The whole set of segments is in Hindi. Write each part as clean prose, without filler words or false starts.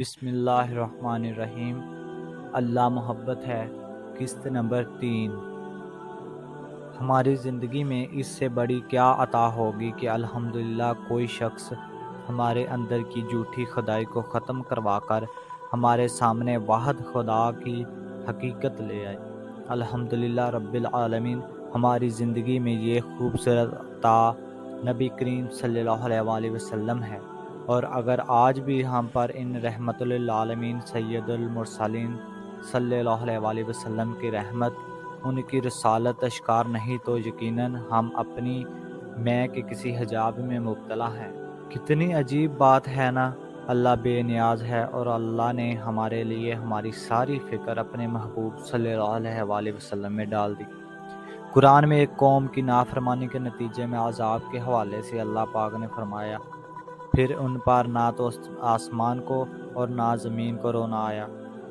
बिस्मिल्लाह अर्रहमान अर्रहीम। अल्लाह मोहब्बत है किस्त नंबर 3। हमारी ज़िंदगी में इससे बड़ी क्या अता होगी कि अल्हम्दुलिल्लाह कोई शख्स हमारे अंदर की झूठी खुदाई को ख़त्म करवा कर हमारे सामने वाहद खुदा की हकीकत ले आए। अल्हम्दुलिल्लाह रब्बिल आलमीन। हमारी ज़िंदगी में ये खूबसूरत अता नबी करीम सल्लल्लाहु अलैहि वसल्लम है, और अगर आज भी हम पर इन रहमतुल आलमीन सय्यदुल मुरसलीन सल्लल्लाहु अलैहि वसल्लम की रहमत, उनकी रसालत अश्कार नहीं तो यकीनन हम अपनी मैं के किसी हिजाब में मुब्तला हैं। कितनी अजीब बात है ना, अल्लाह बेनियाज है और अल्लाह ने हमारे लिए हमारी सारी फ़िक्र अपने महबूब सल्लल्लाहु अलैहि वसल्लम में डाल दी। कुरान में एक कौम की नाफरमानी के नतीजे में आज़ाब के हवाले से अल्लाह पाक ने फरमाया, फिर उन पर ना तो आसमान को और ना ज़मीन को रोना आया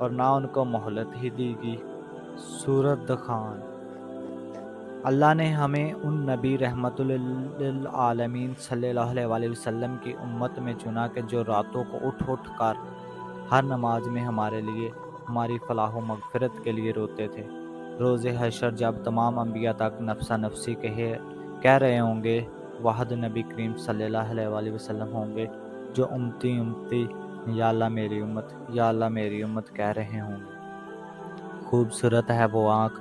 और ना उनको मोहलत ही दी गई। सूरत दखान। अल्लाह ने हमें उन नबी रहमतुल लिल आलमीन सल्लल्लाहु अलैहि वसल्लम की उम्मत में चुना कि जो रातों को उठ उठ कर हर नमाज में हमारे लिए हमारी फलाह मगफिरत के लिए रोते थे। रोज़े हशर जब तमाम अंबिया तक नफसा नफसी कह रहे होंगे, वाहद नबी करीम सल्लल्लाहु अलैहि वसल्लम होंगे जो उम्मती उम्मती या अल्लाह मेरी उम्मत या अल्लाह मेरी उम्मत कह रहे होंगे। खूबसूरत है वो आँख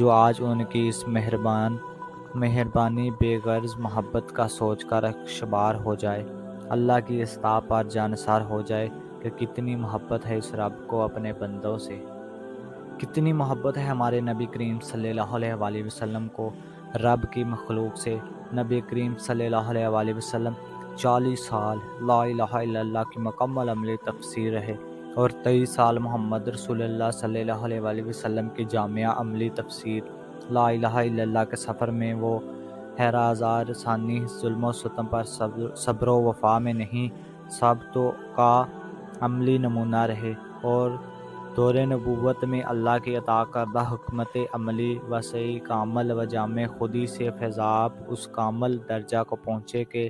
जो आज उनकी इस मेहरबानी बेगर्ज मोहब्बत का सोच कर अकशबार हो जाए, अल्लाह की इस्ता पर जानसार हो जाए कि कितनी मोहब्बत है इस रब को अपने बंदों से, कितनी मोहब्बत है हमारे नबी करीम सल्लल्लाहु अलैहि वसल्लम को रब की मखलूक से। नबी करीम सल्लल्लाहु अलैहि वसल्लम 40 साल ला इलाहा इल्लल्लाह की मुकम्मल अमली तफसीर रहे और 23 साल मोहम्मद रसूलुल्लाह सल्लल्लाहु अलैहि वसल्लम की जामिया अमली तफसीर। ला इलाहा इल्लल्लाह के सफ़र में वो हैराजार सानी जुल्म सितम पर सब्र व वफा में नहीं सबतों का अमली नमूना रहे, और दौरे नबूवत में अल्लाह की अता करदा हुकमत अमली वसी कामल व जामे खुदी से फैज़ाब उस कामल दर्जा को पहुँचे के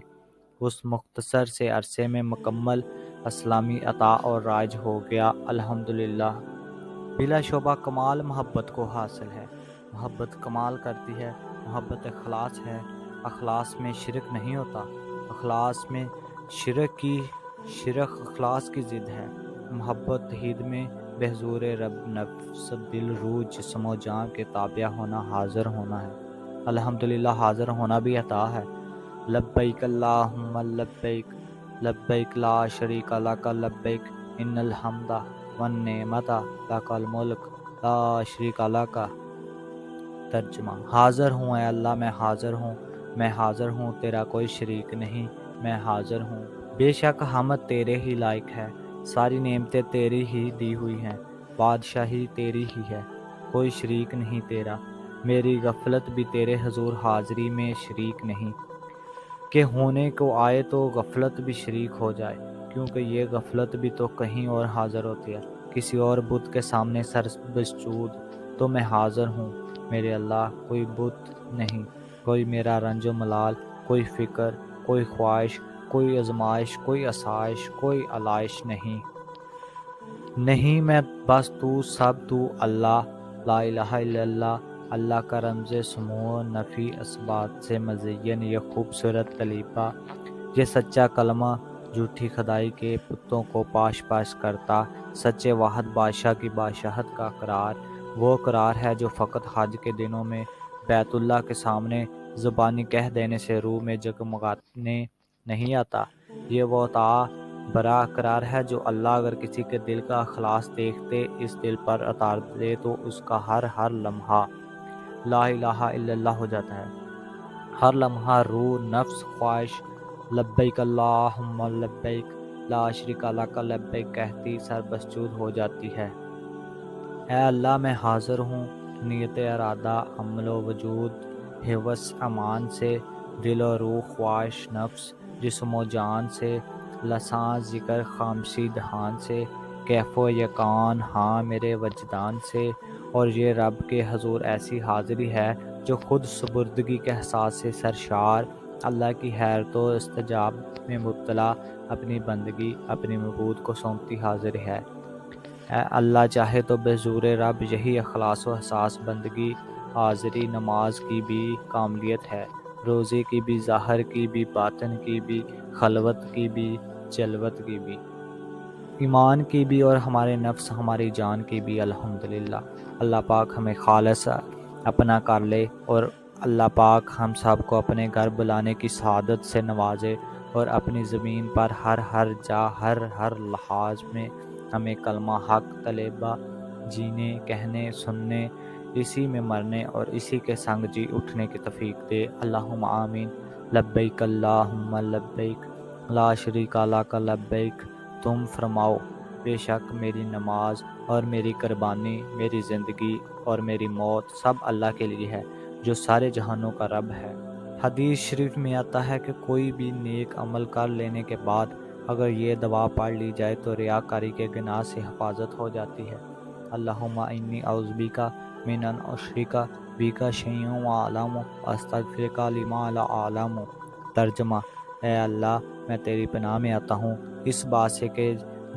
उस मुख्तसर से अरसे में मुकम्मल इस्लामी अता और राज हो गया। अल्हम्दुलिल्लाह। बिलाशुबा कमाल मोहब्बत को हासिल है। मोहब्बत कमाल करती है। मोहब्बत अखलास है। अखलास में शिरक नहीं होता। अखलास में शिरक अखलास की ज़िद है। मोहब्बत तौहीद में बेहजूर रब नफ्स दिल रूह जिस्म और जान के ताबिया होना, हाज़िर होना है। अल्हम्दुलिल्लाह हाज़िर होना भी अता है। लब्बैक अल्लाहुम्मा लब्बैक लब्बैक ला शरीका लक लब्बैक इन्नल हम्दा वन नेमता लकल मुल्क ला शरीका लक। तर्जुमा, हाज़िर हूँ ऐ अल्लाह, मैं हाज़िर हूँ, मैं हाज़िर हूँ, तेरा कोई शरीक नहीं, मैं हाज़िर हूँ। बेशक हमद तेरे ही लायक है, सारी नेमतें तेरी ही दी हुई हैं, बादशाही तेरी ही है, कोई शरीक नहीं तेरा। मेरी गफलत भी तेरे हजूर हाज़िरी में शरीक नहीं के होने को आए तो गफलत भी शरीक हो जाए, क्योंकि ये गफलत भी तो कहीं और हाज़िर होती है, किसी और बुत के सामने सरबसचूद। तो मैं हाज़िर हूँ मेरे अल्लाह, कोई बुत नहीं, कोई मेरा रंजो मलाल, कोई फ़िक्र, कोई ख्वाहिश, कोई आजमाइश, कोई आसाइश, कोई आलाइश नहीं। नहीं मैं बस तू, सब तू, अल्लाह। ला इलाहा इल्लल्लाह। अल्लाह का रमज़ समूह नफ़ी असबात से मज़यन यह खूबसूरत तलीबा, यह सच्चा कलमा झूठी खदाई के पुतों को पाश पाश करता, सच्चे वाहद बादशाह की बादशाहत का करार, वो करार है जो फ़कत हज के दिनों में बैतुल्लाह के सामने ज़ुबानी कह देने से रूह में जगमगाने नहीं आता। ये वो ता बरा करार है जो अल्लाह अगर किसी के दिल का अखलास देखते इस दिल पर उतार दे तो उसका हर लम्हा ला इलाहा इल्लल्लाह हो जाता है। हर लम्हा रूह नफ्स ख्वाहिश लब्बैक अल्लाहुम्मा लब्बैक ला शरीका लक लब्बैक कहती सरबसचूद हो जाती है। ऐ अल्लाह मैं हाज़िर हूँ। नीयत इरादा अमल वजूद हिवस अमान से दिल और रूह ख्वाहिश नफ्स जिस्म जान से लसान ज़िक्र खामशी दहान से कैफ़ो यकान हाँ मेरे वजदान से। और ये रब के हजूर ऐसी हाज़िरी है जो ख़ुद सुबुर्दगी के एहसास से सरशार अल्लाह की हैर तो इस्तजाब में मुब्तला अपनी बंदगी अपनी मबूद को सौंपती हाजिर है। अल्लाह चाहे तो बेजूर रब यही अखलास व हसास बंदगी हाजिरी नमाज की भी कामलियत है, रोज़े की भी, ज़ाहर की भी, बातन की भी, खलवत की भी, जलवत की भी, ईमान की भी और हमारे नफ्स हमारी जान की भी। अल्हम्दुलिल्लाह अल्लाह पाक हमें खालस अपना कर ले और अल्लाह पाक हम सब को अपने घर बुलाने की सआदत से नवाजे और अपनी ज़मीन पर हर जा हर लहाज में हमें कलमा हक तलेबा जीने कहने सुनने इसी में मरने और इसी के संग जी उठने की तौफीक दे। अल्लाहुम्मा आमीन। लब्बैक अल्लाहुम्मा लब्बैक ला शरीका लक लब्बैक। तुम फरमाओ बेशक मेरी नमाज और मेरी कुर्बानी, मेरी ज़िंदगी और मेरी मौत सब अल्लाह के लिए है जो सारे जहानों का रब है। हदीस शरीफ में आता है कि कोई भी नेक अमल कर लेने के बाद अगर ये दवा पढ़ ली जाए तो रियाकारी के गुनाह से हिफाजत हो जाती है। अल्लाहुम्मा इन्नी औज़ुबिका मिन अन उशरिका बिका शैअन व अअलम अस्तग़फिरुका लिमा ला अअलम। तर्जमा, ऐ अल्लाह मैं तेरी पनाह में आता हूँ इस बात से कि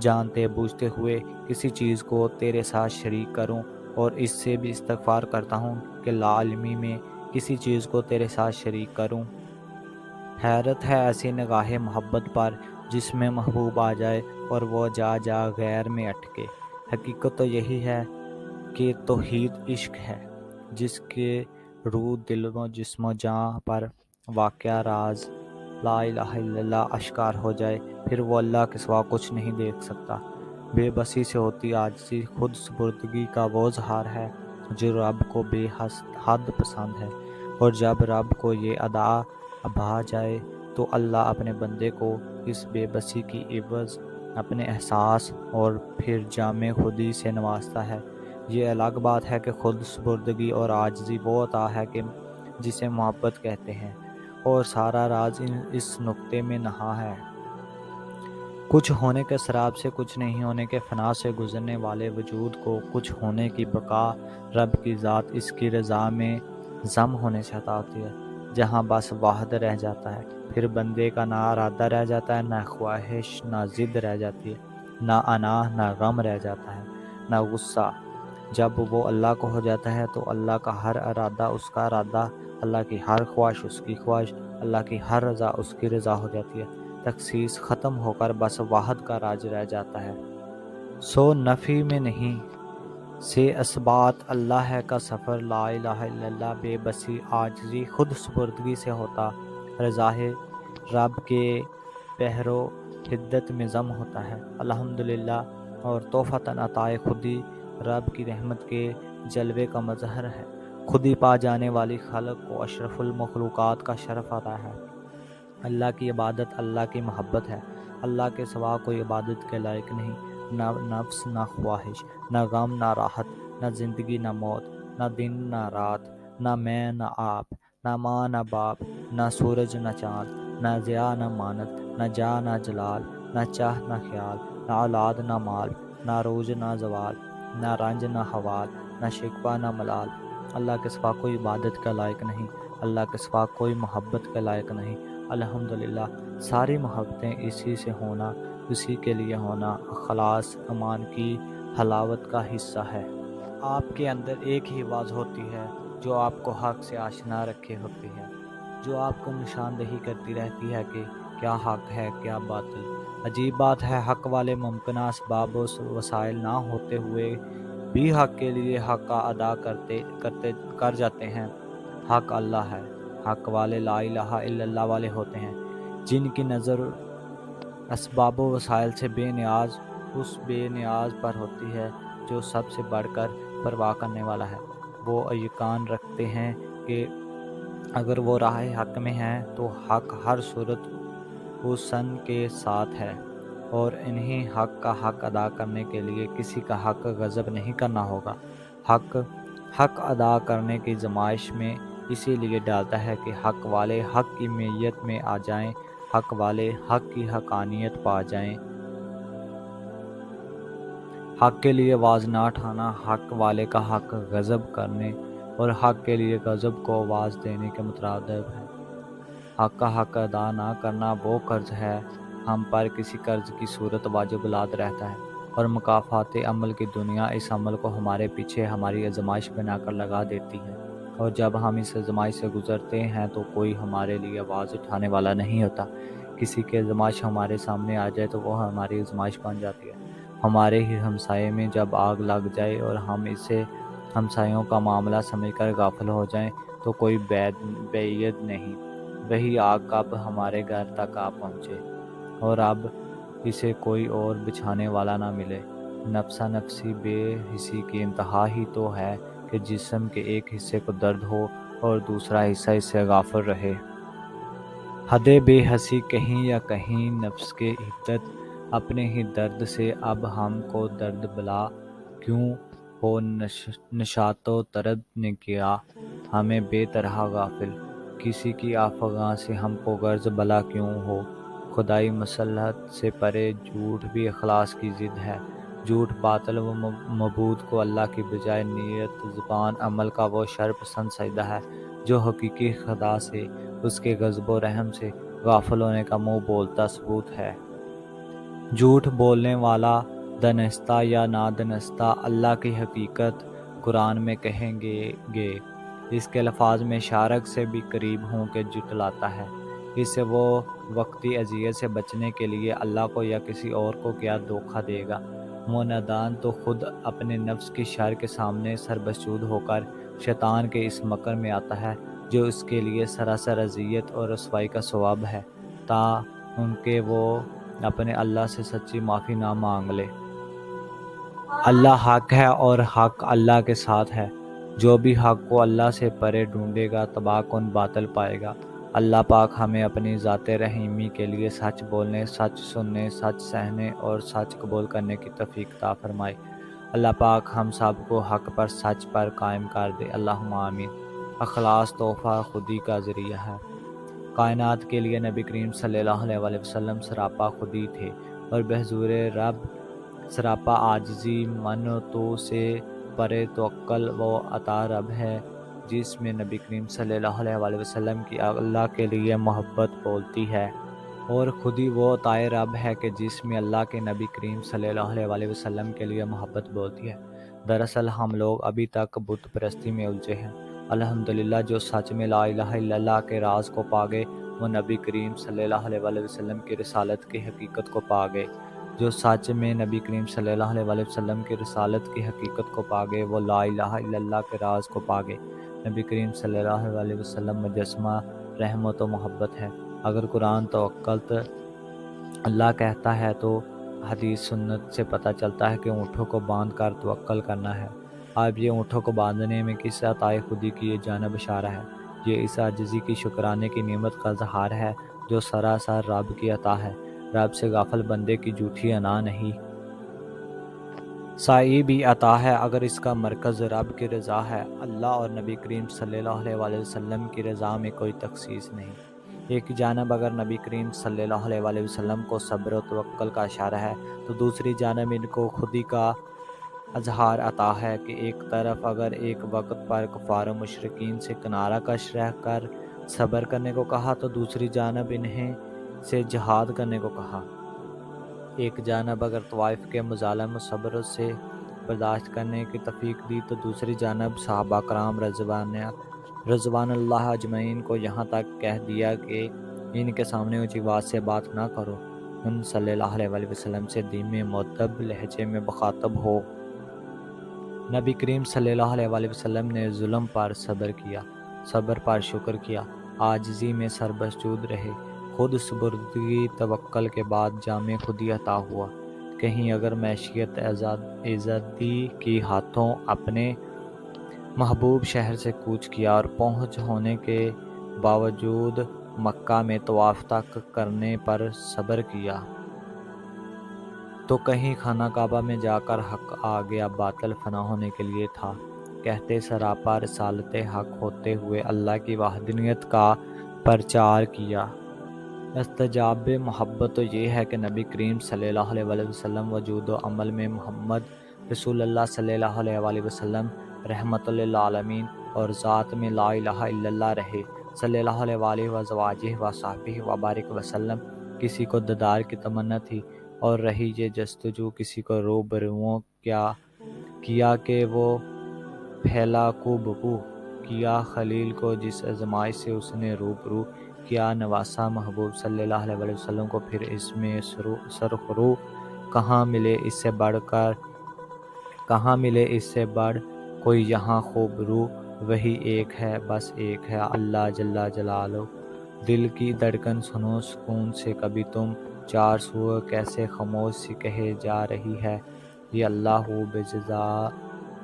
जानते बूझते हुए किसी चीज़ को तेरे साथ शरीक करूं और इससे भी इस्तग़फ़ार करता हूं कि लालमी में किसी चीज़ को तेरे साथ शरीक करूं। हैरत है ऐसी निगाहे मोहब्बत पर जिसमें महबूब आ जाए और वो जा जा गैर में अटके। हकीकत तो यही है कि तौहीद इश्क है जिसके रूह दिल व जिस्म जान पर वाक़या राज ला इलाहा इल्लल्लाह आश्कार हो जाए, फिर वो अल्लाह के सिवा कुछ नहीं देख सकता। बेबसी से होती आजिज़ी खुद सुपुर्दगी का वो इज़हार है जो रब को बेहद पसंद है। और जब रब को ये अदा भा जाए तो अल्लाह अपने बंदे को इस बेबसी की एवज़ अपने एहसास और फिर जामे खुदी से नवाजता है। ये अलग बात है कि खुद सुपुर्दगी और आजिज़ी वो अता है कि जिसे मोहब्बत कहते हैं और सारा राज इस नुक्ते में नहा है। कुछ होने के सराब से कुछ नहीं होने के फना से गुजरने वाले वजूद को कुछ होने की बका रब की ज़ात इसकी रज़ा में जम होने से अता होती है, जहाँ बस वाहद रह जाता है। फिर बंदे का ना इरादा रह जाता है, ना ख्वाहिश, ना ज़िद रह जाती है, ना अनाह, ना गम रह जाता है, ना गुस्सा। जब वो अल्लाह को हो जाता है तो अल्लाह का हर इरादा उसका इरादा, अल्लाह की हर ख्वाहिश उसकी ख्वाहिश, अल्लाह की हर रज़ा उसकी रज़ा हो जाती है। तखसीस ख़त्म होकर बस वाहद का राज रह जाता है। सो नफ़ी में नहीं से असबात अल्लाह है का सफ़र ला इलाहा इल्लल्लाह बेबसी आजिज़ी खुद सुपुर्दगी से होता रज़ाए रब के पहरो हिद्दत में जम होता है। अल्हम्दुलिल्लाह और तोहफ़तन अताए खुदी रब की रहमत के जलवे का मजहर है। खुदी पा जाने वाली खलक को अशरफुल मखलूक़ात का शरफ़ आता है। अल्लाह की इबादत अल्लाह की मोहब्बत है, अल्लाह के सिवा कोई इबादत के लायक नहीं। ना नफ्स, ना ख्वाहिश, ना गम, ना राहत, ना ज़िंदगी, ना मौत, ना दिन, ना रात, ना मैं, ना आप, ना माँ, ना बाप, ना सूरज, ना चाँद, ना ज़िया, ना मानत, ना जा, ना जलाल, ना चाह, ना ख्याल, ना औलाद, ना माल, ना रोज़, ना जवाल, ना रंज, ना हवाल, ना शिकवा, ना मलाल। अल्लाह के सिवा कोई इबादत के लायक नहीं, अल्लाह के सिवा कोई मोहब्बत के लायक नहीं। अल्हम्दुलिल्लाह सारी मोहब्बतें इसी से होना, इसी के लिए होना खलास अमान की हलावत का हिस्सा है। आपके अंदर एक ही आवाज़ होती है जो आपको हक़ से आशना रखे होती है, जो आपको निशानदेही करती रहती है कि क्या हक़ है क्या बातिल। अजीब बात है, हक़ वाले मुमकिन असबाब वसाइल ना होते हुए भी हक़ के लिए हक़ का अदा कर जाते हैं। हक़ अल्लाह है, हक़ वाले ला इलाहा इल्लल्लाह वाले होते हैं जिनकी नज़र असबाब वसाइल से बेनियाज उस बेनियाज पर होती है जो सबसे बढ़कर परवाह करने वाला है। वो यकीन रखते हैं कि अगर वो राह हक़ में हैं तो हक़ हर सूरत हुसन के साथ है और इन्हीं हक़ का हक़ अदा करने के लिए किसी का हक़ गज़ब नहीं करना होगा। हक़ अदा करने की जमाइश में इसीलिए डालता है कि हक़ वाले हक़ की मैयत में आ जाएं, हक़ वाले हक़ की हक़ानियत पा जाएं। हक़ के लिए आवाज़ ना उठाना हक़ वाले का हक़ गज़ब करने और हक़ के लिए गज़ब को आवाज़ देने के मुतरादिफ़ है। हक का हक अदा ना करना वो कर्ज़ है हम पर किसी कर्ज़ की सूरत वाजिब लाद रहता है, और मुकाफ़ात अमल की दुनिया इस अमल को हमारे पीछे हमारी आजमाइश बनाकर लगा देती है, और जब हम इस आजमाइश से गुज़रते हैं तो कोई हमारे लिए आवाज़ उठाने वाला नहीं होता। किसी की आजमाइश हमारे सामने आ जाए तो वह हमारी आजमाइश बन जाती है। हमारे ही हमसाये में जब आग लग जाए और हम इसे हमसायों का मामला समझकर गाफिल हो जाएं तो कोई बैद नहीं, वही आग कब हमारे घर तक आ पहुँचे और अब इसे कोई और बिछाने वाला ना मिले। नफसा नफसी बेहिसी की इंतहा ही तो है कि जिस्म के एक हिस्से को दर्द हो और दूसरा हिस्सा इससे गाफिल रहे। हदे बेहसी कहीं या कहीं नफ्स के हिद्दत अपने ही दर्द से अब हमको दर्द बला क्यों हो नशातो तरब ने किया हमें बेतरहा गाफिल। किसी की आफगां से हमको गर्ज बला क्यों हो, खुदाई मसलहत से परे झूठ भी अखलास की ज़िद है। झूठ बातल व मबूद को अल्लाह की बजाय नीयत ज़बान अमल का वो शरपसंद सजदा है जो हकीकी खुदा से उसके गज़ब व रहम से गाफिल होने का मुँह बोलता सबूत है। झूठ बोलने वाला दनस्ता या ना दनस्ता अल्लाह की हकीकत कुरान में कहेंगे गे। इसके अल्फाज में शारक से भी करीब हों के जुटलाता है। इससे वो वक्ती अजियत से बचने के लिए अल्लाह को या किसी और को क्या धोखा देगा। वो नादान तो खुद अपने नफ्स की शर के सामने सरबसूद होकर शैतान के इस मकर में आता है जो उसके लिए सरासर अजियत और रसवाई का सवाब है, ता उनके वो अपने अल्लाह से सच्ची माफ़ी ना मांग ले। अल्लाह हक है और हक अल्लाह के साथ है। जो भी हक को अल्लाह से परे ढूंढेगा तबाहकुन बातिल पाएगा। अल्लाह पाक हमें अपनी ज़ात रहीमी के लिए सच बोलने, सच सुनने, सच सहने और सच कबूल करने की तौफीक अता फरमाए। अल्लाह पाक हम सब को हक पर सच पर कायम कर दे। अल्लाहुम्मा आमीन। अखलास तोहफ़ा खुदी का ज़रिया है। कायनात के लिए नबी करीम सल्लल्लाहु अलैहि वसल्लम सरापा खुदी थे और बहजूर रब सरापा आजिज़ी मनतो से परे तवक्कल व अता रब है, जिसमें नबी करीम सल्लल्लाहु अलैहि वसल्लम की अल्लाह के लिए मोहब्बत बोलती है, और खुद ही वो ताए रब है कि जिसमें अल्लाह के नबी करीम सल्लल्लाहु अलैहि वसल्लम के लिए मोहब्बत बोलती है। दरअसल हम लोग अभी तक बुत परस्ती में उलझे हैं। अल्हम्दुलिल्लाह जो सच में ला इलाहा इल्लल्लाह के राज को पा गए वो नबी करीम सल्लल्लाहु अलैहि वसल्लम की रिसालत की हकीकत को पा गए। जो सच में नबी करीम सल्लल्लाहु अलैहि वसल्लम की रिसालत की हकीकत को पा गए वो ला इलाहा इल्लल्लाह के राज को पा गए। नबी करीम सल्लल्लाहु अलैहि वसल्लम मुजस्मा रहमत व मोहब्बत है। अगर कुरान तवक्कल अल्लाह कहता है तो हदीस सुन्नत से पता चलता है कि ऊँटों को बांध कर तवक्कल करना है। अब ये ऊँटों को बांधने में किस अताए खुदी की ये जानब इशारा है। ये इस आजिज़ी की शुक्राने की नेमत का इजहार है जो सरासर रब की अता है। रब से गाफिल बंदे की झूठी अना नहीं। साई भी अता है अगर इसका मरकज़ रब की रज़ा है। अल्लाह और नबी करीम सल्लल्लाहु अलैहि वसल्लम की रज़ा में कोई तखसीस नहीं। एक जानब अगर नबी करीम सल्लल्लाहु अलैहि वसल्लम को सब्र और तवक्ल का इशारा है तो दूसरी जानब इनको खुदी का इजहार अता है कि एक तरफ अगर एक वक्त पर कुफार मुशरिकीन से किनारा कश रह कर सब्र करने को कहा तो दूसरी जानब इन्हें से जिहाद करने को कहा। एक जानब अगर तवाइफ के मुजालम सब्र से बर्दाश्त करने की तौफीक दी तो दूसरी जानब सहाबा कराम रज़वान अल्लाह अजमईन को यहाँ तक कह दिया कि इनके सामने ऊँची आवाज़ से बात ना करो, उन सल्लल्लाहु अलैहि वसल्लम से धीमे मुअद्दब लहजे में मुखातब हो। नबी करीम सल्लल्लाहु अलैहि वसल्लम ने जुल्म पर सब्र किया, सब्र पर शुक्र किया, आजिज़ी में सरबसूद रहे। खुद सुबुर्दगी तवक्कल के बाद जामे खुदी अता हुआ। कहीं अगर मैशियत आज़ादी की हाथों अपने महबूब शहर से कूच किया और पहुँच होने के बावजूद मक्का में तवाफ़ तक करने पर सब्र किया, तो कहीं खाना काबा में जाकर हक आ गया बातिल फना होने के लिए था। कहते सरापा रिसालत हक होते हुए अल्लाह की वहदनियत का प्रचार किया। इस्तजाब मोहब्बत तो ये है कि नबी करीम सल्लल्लाहु अलैहि वसल्लम वजूद व अमल में मोहम्मद रसूलुल्लाह सल्लल्लाहु अलैहि वसल्लम रहमतुल आलमीन और ज़ात में ला इलाहा इल्लल्लाह रहे। सल्लल्लाहु अलैहि वसल्लम व सहाबी व बारिक वसल्लम। किसी को ददार की तमन्ना थी और रही ये जस्तजू, किसी को रोबरुओं क्या किया कि वो फैला को बकू किया खलील को जिस आजमाइश से उसने रूबरू किया नवासा महबूब सल्लल्लाहु अलैहि वसल्लम को। फिर इसमें सरखरू कहाँ मिले इससे बढ़ कोई यहाँ खूब रू, वही एक है बस एक है अल्लाह जल्ला जलालो। दिल की धड़कन सुनो सुकून से कभी तुम, चार सू कैसे खामोश सी कहे जा रही है। ये अल्लाह हु बेजज़ा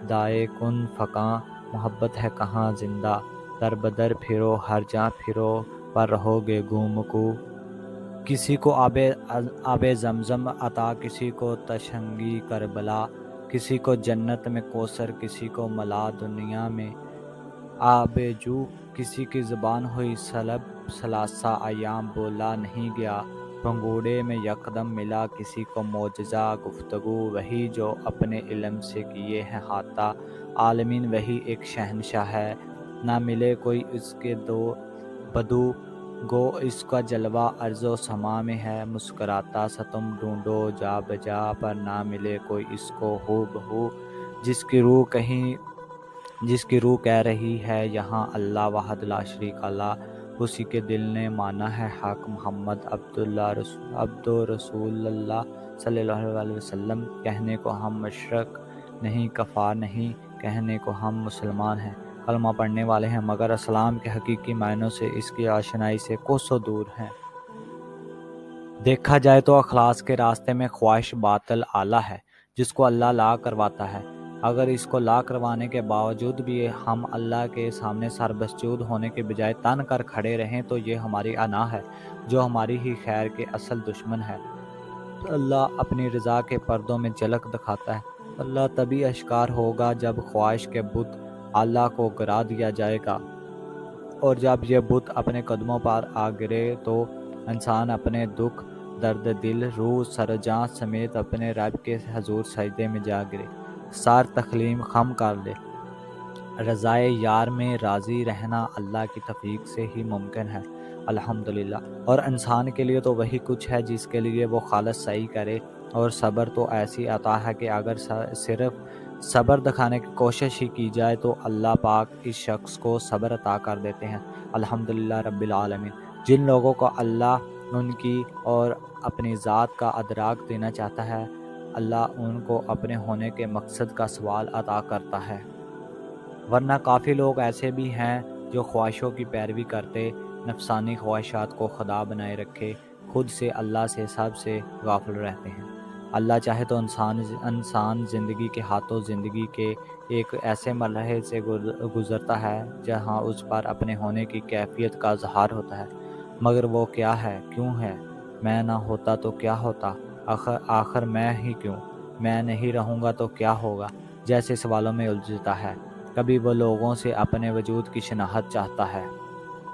दाए कुन फ़क़ा, मोहब्बत है कहाँ जिंदा। दर बदर फिरो हर जहाँ फिरो पर रहोगे गुम को। किसी को आबे जमजम अता, किसी को तशंगी करबला, किसी को जन्नत में कोसर, किसी को मला दुनिया में आबेजू। किसी की ज़बान हुई सलब सलासा आयाम बोला नहीं गया, पंगूड़े में यकदम मिला। किसी को मोजज़ा गुफ्तगू वही जो अपने इल्म से किए हैं हाता, आलमीन वही एक शहनशाह है। ना मिले कोई उसके दो बदू, गो इसका जलवा अर्ज़ो समा में है। मुस्कराता सा तुम ढूंढो जा बजा, पर ना मिले कोई इसको हो बहू। जिसकी रूह कह रही है यहाँ अल्लाह वहद ला शरीक अल्लाह, उसी के दिल ने माना है हक मोहम्मद अब्दुर रसूलल्लाह सल्लल्लाहु अलैहि वसल्लम। कहने को हम मशरक नहीं कफ़ार नहीं, कहने को हम मुसलमान हैं, कलमा पढ़ने वाले हैं, मगर इस्लाम के हकीकी मायनों से इसकी आशनाई से कोसों दूर हैं। देखा जाए तो अखलास के रास्ते में ख्वाहिश बातिल आला है जिसको अल्लाह ला करवाता है। अगर इसको ला करवाने के बावजूद भी हम अल्लाह के सामने सरबसजूद होने के बजाय तन कर खड़े रहें तो ये हमारी अना है जो हमारी ही खैर के असल दुश्मन है। अल्लाह अपनी रज़ा के पर्दों में झलक दिखाता है। अल्लाह तभी अश्कार होगा जब ख्वाहिश के बुत अल्लाह को गिरा दिया जाएगा, और जब ये बुत अपने कदमों पर आ गिरे तो इंसान अपने दुख दर्द दिल रूह सरजां समेत अपने रब के हजूर सजदे में जा गिरे, सार तकलीम खम कर ले। रज़ाए यार में राज़ी रहना अल्लाह की तौफीक से ही मुमकिन है अल्हम्दुलिल्लाह। और इंसान के लिए तो वही कुछ है जिसके लिए वो खालस सही करे, और सब्र तो ऐसी अता है कि अगर सिर्फ सब्र दिखाने की कोशिश ही की जाए तो अल्लाह पाक इस शख्स को सब्र अता कर देते हैं अल्हम्दुलिल्लाह रब्बिल आलमीन। जिन लोगों को अल्लाह उनकी और अपनी ज़ात का अदराक देना चाहता है, अल्लाह उनको अपने होने के मकसद का सवाल अता करता है। वरना काफ़ी लोग ऐसे भी हैं जो ख्वाहिशों की पैरवी करते नफसानी ख्वाहिशात को खुदा बनाए रखे, खुद से अल्लाह से सब से गाफिल रहते हैं। अल्लाह चाहे तो इंसान ज़िंदगी के हाथों ज़िंदगी के एक ऐसे मरहले से गुज़रता है जहां उस पर अपने होने की कैफियत का इजहार होता है, मगर वो क्या है क्यों है, मैं ना होता तो क्या होता, आखिर मैं ही क्यों, मैं नहीं रहूँगा तो क्या होगा, जैसे सवालों में उलझता है। कभी वो लोगों से अपने वजूद की शनाहत चाहता है,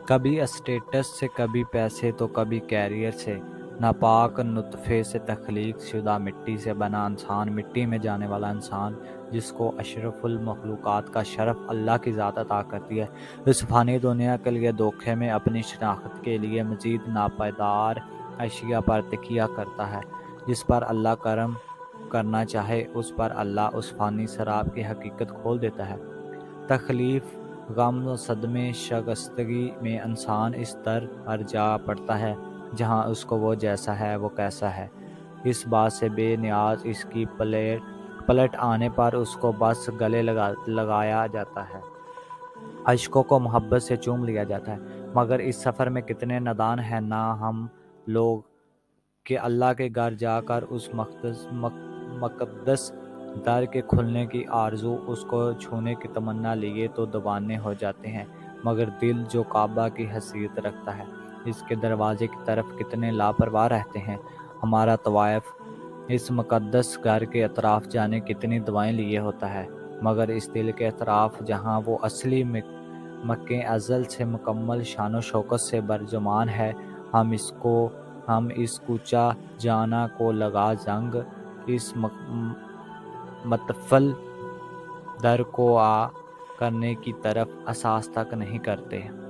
कभी स्टेटस से, कभी पैसे तो कभी कैरियर से। नापाक नुतफ़े से तख्लीक शुदा मिट्टी से बना इंसान, मिट्टी में जाने वाला इंसान जिसको अशरफुल मखलूक़ात का शरफ अल्लाह की ज़ात अता करती है, इस फ़ानी दुनिया के लिए धोखे में अपनी शनाख्त के लिए मज़ीद नापायदार अशिया पर तकिया करता है। जिस पर अल्लाह करम करना चाहे उस पर अल्लाह उस फ़ानी शराब की हकीकत खोल देता है। तकलीफ़ गम सदमे शगस्तगी में इंसान इस दर पर जा पड़ता है जहां उसको वो जैसा है वो कैसा है इस बात से बेनियाज। इसकी पलट आने पर उसको बस गले लगाया जाता है, अश्कों को मोहब्बत से चूम लिया जाता है। मगर इस सफ़र में कितने नादान हैं ना हम लोग कि अल्लाह के घर जाकर उस मक़दस दर के खुलने की आरज़ू उसको छूने की तमन्ना लिए तो दबाने हो जाते हैं, मगर दिल जो काबा की हसीयत रखता है इसके दरवाज़े की तरफ कितने लापरवाह रहते हैं। हमारा तवायफ़ इस मक़दस घर के अतराफ़ जाने कितनी दवाएँ लिए होता है, मगर इस दिल के अतराफ़ जहाँ वो असली मक्के अज़ल से मुकम्मल शान शौकत से बरजुमान है, हम इस कूचा जाना को लगा जंग, इस मतफल दर को आ करने की तरफ असास तक नहीं करते।